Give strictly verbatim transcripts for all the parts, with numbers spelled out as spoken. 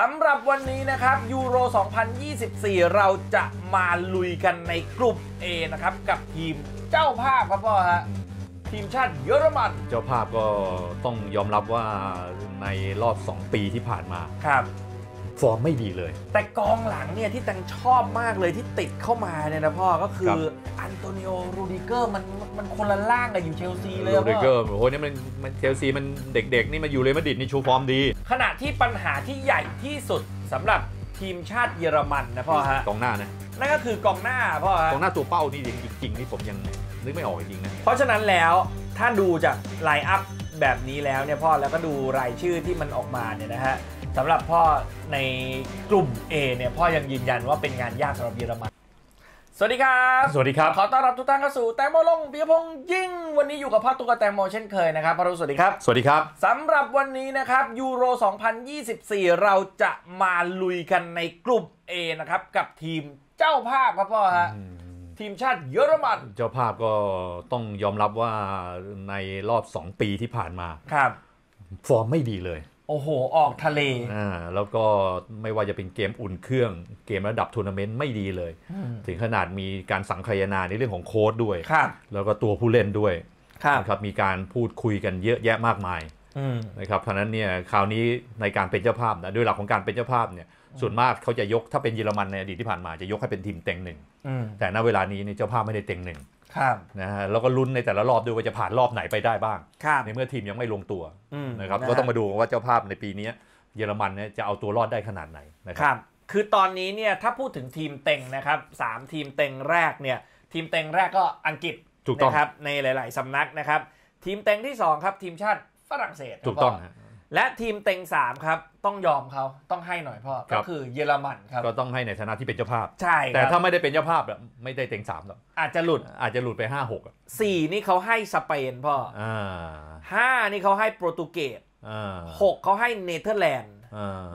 สำหรับวันนี้นะครับยูโรสองพันยี่สิบสี่เราจะมาลุยกันในกลุ่ม A นะครับกับทีมเจ้าภาพครับพ่อฮะทีมชาติเยอรมันเจ้าภาพก็ต้องยอมรับว่าในรอบสองปีที่ผ่านมาครับฟอร์มไม่ดีเลยแต่กองหลังเนี่ยที่ตังชอบมากเลยที่ติดเข้ามาเนี่ยนะพ่อก็คืออันโตนิโอรูดิเกอร์มันมันคนละล่างกับอยู่เชลซีเลยรูดิเกอร์โอ้โหนี่มันเชลซีมันเด็กๆนี่มาอยู่เรอัลมาดริดนี่ชูฟอร์มดีขณะที่ปัญหาที่ใหญ่ที่สุดสำหรับทีมชาติเยอรมันนะพ่อฮะกองหน้านะนั่นก็คือกองหน้าพ่อฮะกองหน้าตัวเป้านี่จริงๆนี่ผมยังนึกไม่ออกจริงนะเพราะฉะนั้นแล้วถ้าดูจากไลน์อัพแบบนี้แล้วเนี่ยพ่อแล้วก็ดูรายชื่อที่มันออกมาเนี่ยนะฮะสำหรับพ่อในกลุ่ม A เนี่ยพ่อยังยืนยันว่าเป็นงานยากสำหรับเยอรมันสวัสดีครับสวัสดีครับขอต้อนรับทุกท่านเข้าสู่แตงโมลงปิยพงษ์ยิ่งวันนี้อยู่กับพ่อตุ๊กแตงโมเช่นเคยนะครับพ่อสวัสดีครับสวัสดีครับสำหรับวันนี้นะครับยูโรสองพันยี่สิบสี่เราจะมาลุยกันในกลุ่ม A นะครับกับทีมเจ้าภาพครับพ่อฮะทีมชาติเยอรมันเจ้าภาพก็ต้องยอมรับว่าในรอบสองปีที่ผ่านมาครับฟอร์มไม่ดีเลยโอ้โหออกทะเลอ่าแล้วก็ไม่ว่าจะเป็นเกมอุ่นเครื่องเกมระดับทัวร์นาเมนต์ไม่ดีเลยถึงขนาดมีการสังคายนาในเรื่องของโค้ชด้วยแล้วก็ตัวผู้เล่นด้วยครับมีการพูดคุยกันเยอะแยะมากมายนะครับเพราะนั้นเนี่ยคราวนี้ในการเป็นเจ้าภาพนะด้วยหลักของการเป็นเจ้าภาพเนี่ยส่วนมากเขาจะยกถ้าเป็นเยอรมันในอดีตที่ผ่านมาจะยกให้เป็นทีมเต็งหนึ่งแต่ณเวลานี้เจ้าภาพไม่ได้เต็งหนึ่งนะฮะแล้วก็ลุ้นในแต่ละรอบด้วยว่าจะผ่านรอบไหนไปได้บ้างในเมื่อทีมยังไม่ลงตัวนะครับก็ต้องมาดูว่าเจ้าภาพในปีนี้เยอรมันเนี่ยจะเอาตัวรอดได้ขนาดไหนนะครับคือตอนนี้เนี่ยถ้าพูดถึงทีมเต็งนะครับสามทีมเต็งแรกเนี่ยทีมเต็งแรกก็อังกฤษถูกต้องครับในหลายๆสำนักนะครับทีมเต็งที่สองครับทีมชาติฝรั่งเศสถูกต้องและทีมเต็งสามครับต้องยอมเขาต้องให้หน่อยพ่อก็คือเยอรมันครับก็ต้องให้ในฐานะที่เป็นเจ้าภาพใช่แต่ถ้าไม่ได้เป็นเจ้าภาพแบบไม่ได้เต็งสามหรอกอาจจะหลุดอาจจะหลุดไปห้า หก สี่นี่เขาให้สเปนพ่อห้านี่เขาให้โปรตุเกสหกเขาให้เนเธอร์แลนด์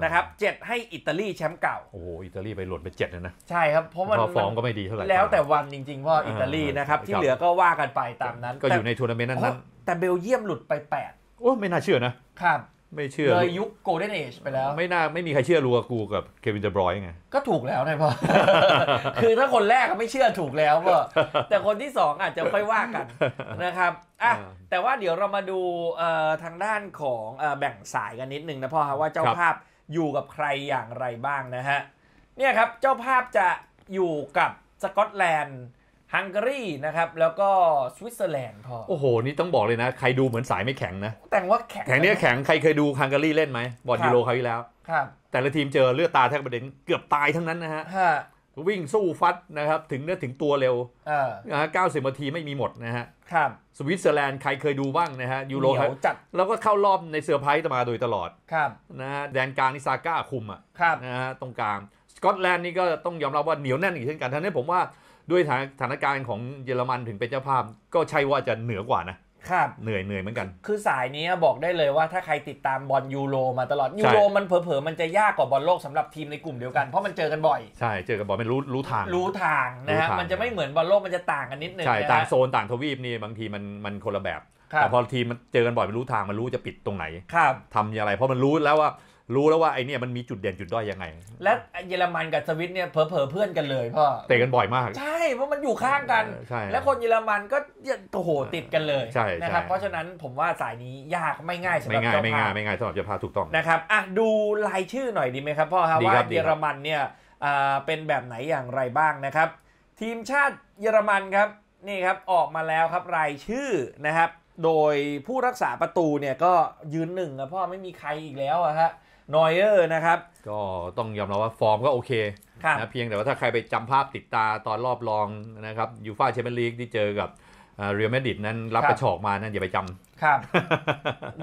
นะครับเจ็ดให้อิตาลีแชมป์เก่าโอ้โหอิตาลีไปหลุดไปเจ็ดนะนะใช่ครับเพราะมันฟอร์มก็ไม่ดีเท่าไหร่แล้วแต่วันจริงๆพ่ออิตาลีนะครับที่เหลือก็ว่ากันไปตามนั้นก็อยู่ในทัวร์นาเมนต์นั้นแต่เบลเยียมหลุดไปแปดโอ้ไม่น่าเชื่อนะครับไม่เชื่อเลยยุคโกลเด้นเอจไปแล้วไม่น่าไม่มีใครเชื่อลูกากูกับเควินเดบรอยน์ไงก็ถูกแล้วนะพ่อคือถ้าคนแรกก็ไม่เชื่อถูกแล้วพ่อแต่คนที่สองอาจจะค่อยว่ากันนะครับอ่ะแต่ว่าเดี๋ยวเรามาดูทางด้านของแบ่งสายกันนิดนึงนะพ่อว่าเจ้าภาพอยู่กับใครอย่างไรบ้างนะฮะเนี่ยครับเจ้าภาพจะอยู่กับสกอตแลนด์ฮังการีนะครับแล้วก็สวิตเซอร์แลนด์พอโอ้โหนี่ต้องบอกเลยนะใครดูเหมือนสายไม่แข็งนะแต่ว่าแข็งแข็งเนี้ยแข็งใครเคยดูฮังการีเล่นไหมบอลยูโรเขาที่แล้วครับแต่ละทีมเจอเลือดตาแทบประเด็นเกือบตายทั้งนั้นนะฮะวิ่งสู้ฟัดนะครับถึงเนื้อถึงตัวเร็วนะฮะเก้าสิบนาทีไม่มีหมดนะฮะครับสวิตเซอร์แลนด์ใครเคยดูบ้างนะฮะยูโรเขาจัดแล้วก็เข้ารอบในเซอร์ไพรส์มาโดยตลอดครับนะฮะแดนกลางนิซาก้าคุมอ่ะนะฮะตรงกลางสกอตแลนด์นี่ก็ต้องยอมรับว่าเหนียวแน่นอีกเช่นกันทั้งนี้ผมว่าด้วยสถานการณ์ของเยอรมันถึงเป็นเจ้าภาพก็ใช่ว่าจะเหนือกว่านะครับเหนื่อยเหนื่อยเหมือนกันคือสายนี้บอกได้เลยว่าถ้าใครติดตามบอลยูโรมาตลอดยูโรมันเผลอๆมันจะยากกว่าบอลโลกสำหรับทีมในกลุ่มเดียวกันเพราะมันเจอกันบ่อยใช่เจอกันบ่อยมันรู้รู้ทางรู้ทางนะฮะมันจะไม่เหมือนบอลโลกมันจะต่างกันนิดนึงใช่ต่างโซนต่างทวีปนี่บางทีมันมันคนละแบบแต่พอทีมมันเจอกันบ่อยมันรู้ทางมันรู้จะปิดตรงไหนครับทำอะไรเพราะมันรู้แล้วว่ารู้แล้วว่าไอเนี่ยมันมีจุดเด่นจุดด้อยยังไงและเยอรมันกับสวิตเนี่ยเผลอๆเพื่อนกันเลยพ่อเตะกันบ่อยมากใช่เพราะมันอยู่ข้างกันและคนเยอรมันก็โอ้โหติดกันเลยนะครับเพราะฉะนั้นผมว่าสายนี้ยากไม่ง่ายสำหรับเจ้าภาพไม่ง่ายไม่ง่ายสำหรับเจ้าภาพถูกต้องนะครับอ่ะดูรายชื่อหน่อยดีไหมครับพ่อครับว่าเยอรมันเนี่ยเป็นแบบไหนอย่างไรบ้างนะครับทีมชาติเยอรมันครับนี่ครับออกมาแล้วครับรายชื่อนะครับโดยผู้รักษาประตูเนี่ยก็ยืนหนึ่งนะพ่อไม่มีใครอีกแล้วอะฮะนอยเออร์นะครับก็ต้องยอมรับว่าฟอร์มก็โอเคนะเพียงแต่ว่าถ้าใครไปจำภาพติดตาตอนรอบรองนะครับยูฟ่าแชมเปี้ยนลีกที่เจอกับเรอัลมาดริดนั้นรับกระชอกมานั่นอย่าไปจำครับ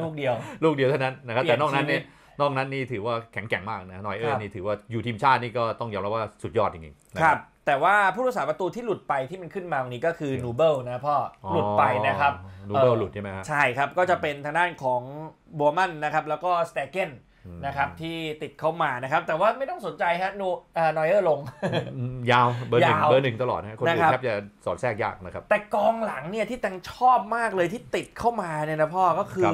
ลูกเดียวลูกเดียวเท่านั้นนะครับแต่นอกนั้นนี่นอกนั้นนี่ถือว่าแข็งแกร่งมากนะนอยเออร์นี่ถือว่าอยู่ทีมชาตินี่ก็ต้องยอมรับว่าสุดยอดจริงๆครับแต่ว่าผู้รักษาประตูที่หลุดไปที่มันขึ้นมาวันนี้ก็คือนูเบิลนะพ่อหลุดไปนะครับนูเบิลหลุดใช่ไหมครับใช่ครับก็จะเป็นทางด้านของโบมันนะครับแล้วก็สเตเกน นะครับที่ติดเข้ามานะครับแต่ว่าไม่ต้องสนใจฮะนอยเออร์ลงยาวเบอร์หนึ่งเบอร์หนึ่งตลอดนะคนอื่นแทบจะสอดแทรกยากนะครับแต่กองหลังเนี่ยที่ตังชอบมากเลยที่ติดเข้ามาเนี่ยนะพ่อก็คือ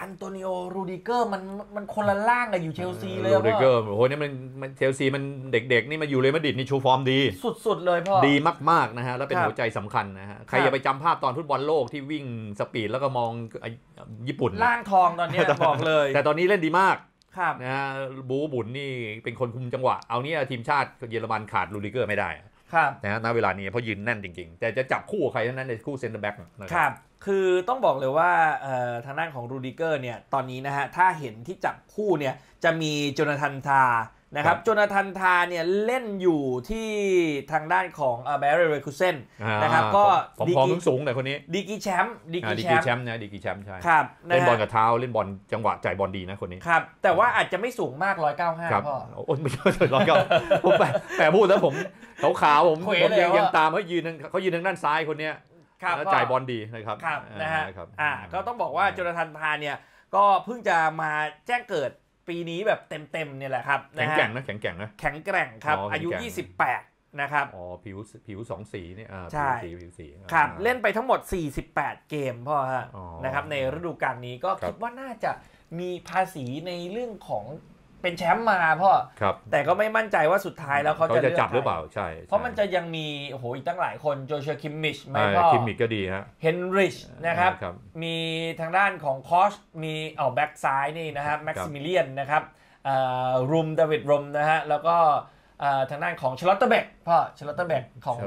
อันโตนิโอรูดิเกอร์มันมันคนละล่างกับอยู่เชลซีเลยพ่อรูดิเกอร์โอ้โหนี่มันมันเชลซีมันเด็กๆนี่มาอยู่เรอัลมาดริดนี่ชูฟอร์มดีสุดๆเลยพ่อดีมากๆนะฮะแล้วเป็นหัวใจสำคัญนะฮะใครอย่าไปจำภาพตอนฟุตบอลโลกที่วิ่งสปีดแล้วก็มองญี่ปุ่นล่างทองตอนนี้บอกเลยแต่ตอนนี้เล่นดีมากนะฮะบูบุญนี่เป็นคนคุมจังหวะเอาเนี่ยทีมชาติเยอรมันขาดรูดิเกอร์ไม่ได้นะฮะณเวลานี้เพราะยืนแน่นจริงๆแต่จะจับคู่ใครเท่านั้นในคู่เซนเตอร์แบ็กนะครับคือต้องบอกเลยว่าทางด้านของรูดิเกอร์เนี่ยตอนนี้นะฮะถ้าเห็นที่จับคู่เนี่ยจะมีโจนาธานทานะครับโจนาธานทาเนี่ยเล่นอยู่ที่ทางด้านของแบร์เรเรคูเซนนะครับก็ดีกีสูงหน่อยคนนี้ดีกีแชมป์ดีกีแชมป์นะดีกีแชมป์ใช่ครับเล่นบอลกับเท้าเล่นบอลจังหวะจ่ายบอลดีนะคนนี้ครับแต่ว่าอาจจะไม่สูงมากร้อยเก้าห้าพ่อโอ้ยไม่ใช่ร้อยเก้าผมแต่พูดแล้วผมขาวๆผมผมยังยังตามเขายืนเขายืนทางด้านซ้ายคนนี้แล้วจ่ายบอลดีนะครับนะฮะอ่าก็ต้องบอกว่าโจนาธานทาเนี่ยก็เพิ่งจะมาแจ้งเกิดปีนี้แบบเต็มๆเนี่ยแหละครับแข็งแกร่งนะแข็งแกร่งนะแข็งแกร่งครับอายุยี่สิบแปดนะครับอ๋อผิวผิวสองสีเนี่ยใช่ผิวสีครับเล่นไปทั้งหมดสี่สิบแปดเกมพ่อฮะนะครับในฤดูกาลนี้ก็คิดว่าน่าจะมีภาษีในเรื่องของเป็นแชมป์มาพ่อแต่ก็ไม่มั่นใจว่าสุดท้ายแล้วเขาจะจับหรือเปล่าใช่เพราะมันจะยังมีโอ้โหอีกตั้งหลายคนโจชัวคิมมิชไหมพ่อคิมมิชก็ดีฮะเฮนริชนะครับมีทางด้านของคอชมีเอาแบ็กซ้ายนี่นะครับแม็กซิมิเลียนนะครับรูมเดวิดรูมนะฮะแล้วก็ทางด้านของชาร์ลอตเตอร์แบ็กพ่อชาร์ลอตเตอร์แบ็กของท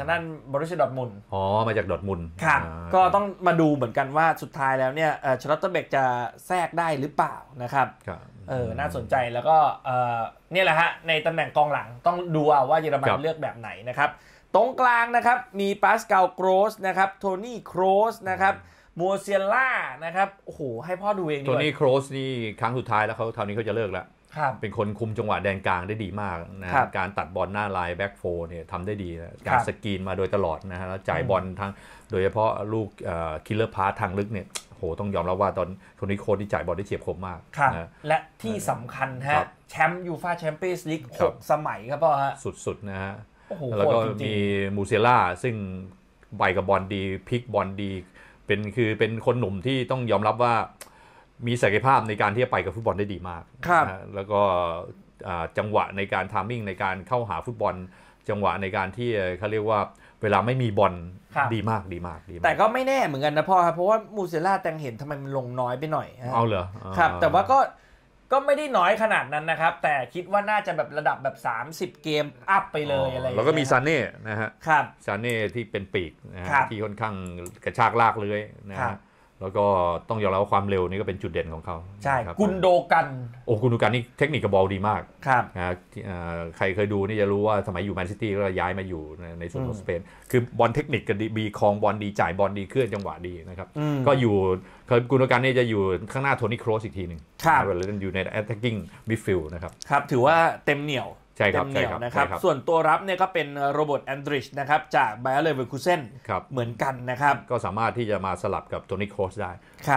างด้านบรูเซ่ดอร์ทมุนด์อ๋อมาจากดอร์ทมุนด์ค่ะก็ต้องมาดูเหมือนกันว่าสุดท้ายแล้วเนี่ยชาร์ลอตเตอร์แบ็กจะแทรกได้หรือเปล่านะครับเออน่าสนใจแล้วก็เนี่ยแหละฮะในตำแหน่งกองหลังต้องดูเอาว่าเยอรมันเลือกแบบไหนนะครับตรงกลางนะครับมีปาสกาลโกรสนะครับโทนี่โครสนะครับมัวเซียล่านะครับโอ้โหให้พ่อดูเองดีกว่าโทนี่โครสนี่ครั้งสุดท้ายแล้วเขาคราวนี้เขาจะเลิกแล้วเป็นคนคุมจังหวะแดนกลางได้ดีมากนะการตัดบอลหน้าลายแบ็กโฟเนี่ยทำได้ดีการสกรีนมาโดยตลอดนะฮะแล้วจ่ายบอลทางโดยเฉพาะลูกคิลเลอร์พาสทางลึกเนี่ยโหต้องยอมรับว่าตอนโทนี่โครสที่จ่ายบอลได้เฉียบคมมากนะและที่สำคัญฮะแชมป์ยูฟ่าแชมเปี้ยนส์ลีกหกสมัยครับพ่อฮะสุดๆนะฮะแล้วก็มีมูเซล่าซึ่งใบกับบอลดีพลิกบอลดีเป็นคือเป็นคนหนุ่มที่ต้องยอมรับว่ามีศักยภาพในการที่จะไปกับฟุตบอลได้ดีมากนะแล้วก็จังหวะในการทามมิ่งในการเข้าหาฟุตบอลจังหวะในการที่เขาเรียกว่าเวลาไม่มีบอลดีมากดีมากดีมากแต่ก็ไม่แน่เหมือนกันนะพ่อครับเพราะว่ามูเซล่าแตงเห็นทำไมมันลงน้อยไปหน่อยเอาเหรอครับแต่ว่าก็ก็ไม่ได้น้อยขนาดนั้นนะครับแต่คิดว่าน่าจะแบบระดับแบบสามสิบเกมอัพไปเลยอะไรแล้วก็มีซาเน่นะฮะครับซาเน่ที่เป็นปีกที่ค่อนข้างกระชากลากเลยนะฮะแล้วก็ต้องยอมรับว่าความเร็วนี่ก็เป็นจุดเด่นของเขาใช่กุนโดกันโอ้กุนโดกันนี่เทคนิคกับบอลดีมากครับนะใครเคยดูนี่จะรู้ว่าสมัยอยู่แมนซิตี้ก็ย้ายมาอยู่ในส่วนของสเปนคือบอลเทคนิคกันดีคลองบอลดีจ่ายบอลดีเคลื่อนจังหวะดีนะครับก็อยู่กุนโดกันนี่จะอยู่ข้างหน้าโทนี่โครสอีกทีหนึ่งเวลาเล่นอยู่ใน attacking midfield นะครับครับถือว่าเต็มเหนียวใช่ครับใช่ครับนะครับส่วนตัวรับเนี่ยก็เป็นโรเบิร์ตแอนดริชนะครับจากไบเออร์เลเวอร์คูเซ่นเหมือนกันนะครับก็สามารถที่จะมาสลับกับโทนี่โครสได้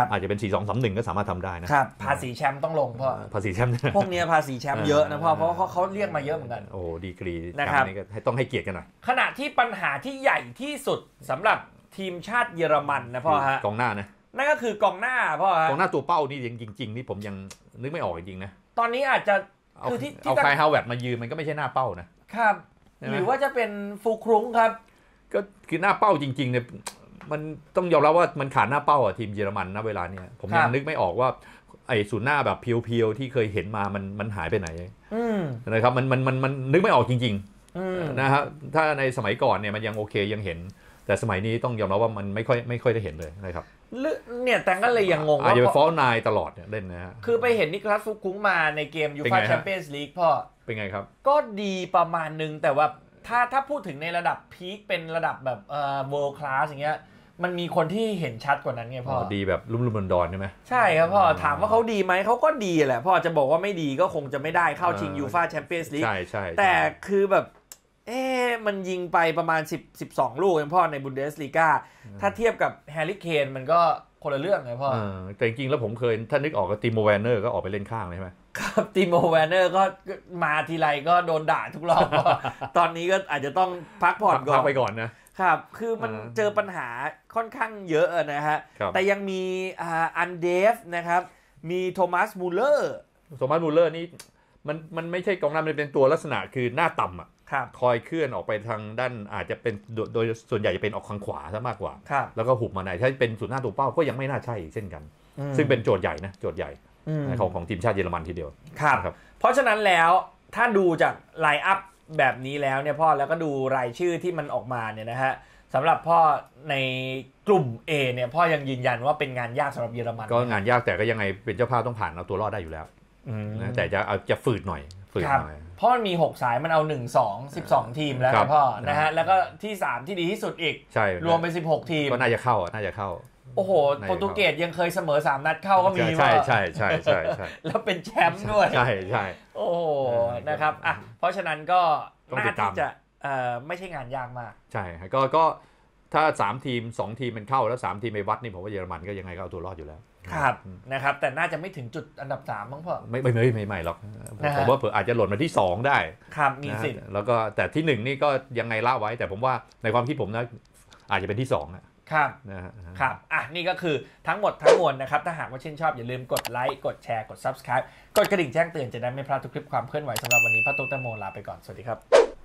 อาจจะเป็น สี่ สอง สาม หนึ่ง ก็สามารถทำได้นะครับภาษีแชมป์ต้องลงพ่อภาษีแชมป์พวกเนี้ยภาษีแชมป์เยอะนะพ่อเพราะเขาเรียกมาเยอะเหมือนกันโอ้ดีกรีนะครับนี่ก็ต้องให้เกียรติกันหน่อยขณะที่ปัญหาที่ใหญ่ที่สุดสำหรับทีมชาติเยอรมันนะพ่อฮะกองหน้านะนั่นก็คือกองหน้าพ่อฮะกองหน้าตัวเป้านี่จริงๆนี่ผมยังนึกไม่ออกจริงๆนะตอนนี้อาจจะเอาใครฮาวเวิร์ดมายืนมันก็ไม่ใช่หน้าเป้านะครับหรือว่าจะเป็นฟูครุ้งครับก็คือหน้าเป้าจริงๆเนี่ยมันต้องยอมรับว่ามันขาดหน้าเป้าอ่ะทีมเยอรมันนะเวลาเนี้ยผมยังนึกไม่ออกว่าไอ้ศูนย์หน้าแบบเพียวๆที่เคยเห็นมามันมันหายไปไหนนะครับมันมันมันมันนึกไม่ออกจริงๆนะฮะถ้าในสมัยก่อนเนี่ยมันยังโอเคยังเห็นแต่สมัยนี้ต้องยอมรับว่ามันไม่ค่อยไม่ค่อยได้เห็นเลยนะครับเนี่ยแต่ก็เลยยังงงว่าอาจจะไปฟอลนายตลอดเนี่ยเล่นนะฮะคือไปเห็นนิคลัสฟุกคุ้งมาในเกมยูฟ่าแชมเปี้ยนส์ลีกพ่อเป็นไงครับก็ดีประมาณนึงแต่ว่าถ้าถ้าพูดถึงในระดับพีคเป็นระดับแบบเอ่อเวิลด์คลาสอย่างเงี้ยมันมีคนที่เห็นชัดกว่านั้นไงพ่อดีแบบลุ่มลุ่มดอนใช่ไหมใช่ครับพ่อถามว่าเขาดีไหมเขาก็ดีแหละพ่อจะบอกว่าไม่ดีก็คงจะไม่ได้เข้าชิงยูฟ่าแชมเปี้ยนส์ลีกใช่ใช่แต่คือแบบเอ๊ะมันยิงไปประมาณสิบสองลูกเองพ่อในบุนเดสลีกาถ้าเทียบกับแฮร์รี่เคนมันก็ คนละเรื่องไงพ่อแต่จริงๆแล้วผมเคยถ้านึกออกก็ติโมแวนเนอร์ก็ออกไปเล่นข้างเลยใช่ไหมครับติโมแวนเนอร์ก็มาทีไรก็โดนด่าทุกรอบตอนนี้ก็อาจจะต้องพักผ่อนก่อนพักไปก่อนนะครับคือมันเจอปัญหาค่อนข้างเยอะนะฮะแต่ยังมีอันเดฟนะครับมีโทมัสมูลเลอร์โทมัสมูลเลอร์นี่มันมันไม่ใช่กองหน้ามันเป็นตัวลักษณะคือหน้าต่ำอ่ะคอยเคลื่อนออกไปทางด้านอาจจะเป็นโดยส่วนใหญ่จะเป็นออกทางขวาซะมากกว่าแล้วก็หุบมาในถ้าเป็นสุดหน้าตัวเป้าก็ยังไม่น่าใช่เช่นกันซึ่งเป็นโจทย์ใหญ่นะโจทย์ใหญ่ของของทีมชาติเยอรมันทีเดียวครับเพราะฉะนั้นแล้วถ้าดูจากไลน์อัพแบบนี้แล้วเนี่ยพ่อแล้วก็ดูรายชื่อที่มันออกมาเนี่ยนะฮะสำหรับพ่อในกลุ่ม A เนี่ยพ่อยังยืนยันว่าเป็นงานยากสำหรับเยอรมันก็งานยากแต่ก็ยังไงเป็นเจ้าภาพต้องผ่านเอาตัวรอดได้อยู่แล้วนะแต่จะเอาจะฝืดหน่อยฝืดหน่อยเพราะมันมีหกสายมันเอาหนึ่ง สอง สิบสองทีมแล้วพ่อนะฮะแล้วก็ที่สามที่ดีที่สุดอีกรวมเป็นสิบหกทีมก็น่าจะเข้าน่าจะเข้าโอ้โหโปรตุเกสยังเคยเสมอสามนัดเข้าก็มีใช่ใช่ใช่ใช่แล้วเป็นแชมป์ด้วยใช่ใช่โอ้โหนะครับอ่ะเพราะฉะนั้นก็น่าที่จะไม่ใช่งานยากมากใช่ก็ก็ถ้าสามทีมสองทีมมันเข้าแล้วสามทีมไปวัดนี่ผมว่าเยอรมันก็ยังไงก็เอาตัวรอดอยู่แล้วครับนะครับแต่น่าจะไม่ถึงจุดอันดับสามมั้งพ่อไม่ไม่ไม่ไม่หรอกผมว่าเผื่ออาจจะหล่นมาที่สองได้ครับมีสิทธิ์แล้วก็แต่ที่หนึ่งนี่ก็ยังไงละไว้แต่ผมว่าในความคิดผมนะอาจจะเป็นที่สองอ่ะครับนะครับอ่ะนี่ก็คือทั้งหมดทั้งมวลนะครับถ้าหากว่าชื่นชอบอย่าลืมกดไลค์กดแชร์กด Subscribe กดกระดิ่งแจ้งเตือนจะได้ไม่พลาดทุกคลิปความเคลื่อนไหวสำหรับวันนี้พ่อตุ๊กตาโมลาไปก่อนสวัสดีครับ